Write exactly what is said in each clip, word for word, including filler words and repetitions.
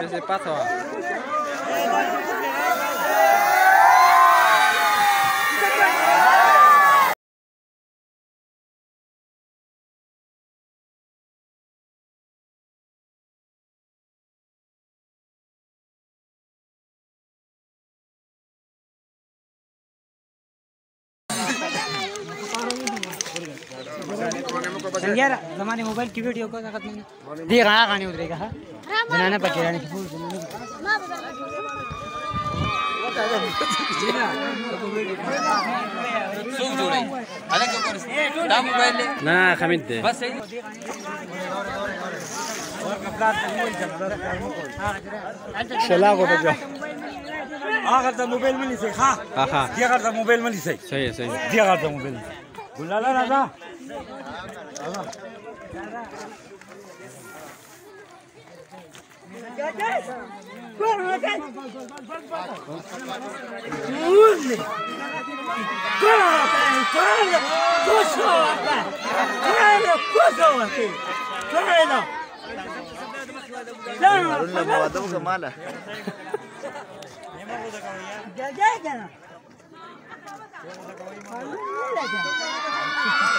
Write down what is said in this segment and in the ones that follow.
Je sais pas toi. यार हमारे mobile की वीडियो को ताकत नहीं देख रहा कहानी उतरेगा हां बनाना पकेगा नहीं फूल सुख जोड़ी अलग ऊपर दा मोबाइल ले ना खमित दे बस सही और कपड़ा मोबाइल जबरदस्त हां चला को बजा हां करता मोबाइल में नहीं सही हां हां ये करता मोबाइल में नहीं सही सही है सही है ये करता मोबाइल बुला ला राजा لا Je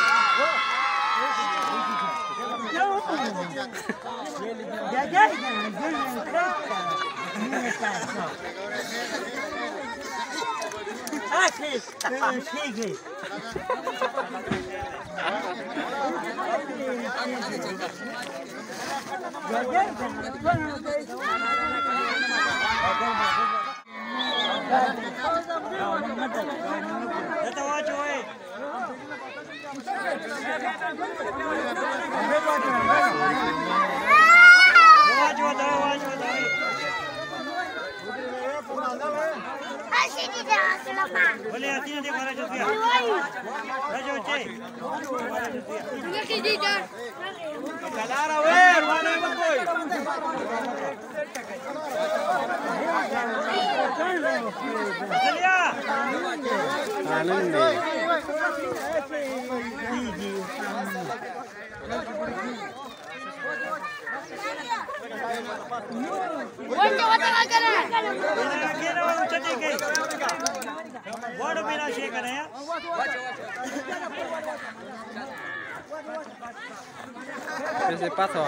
sais pas toi.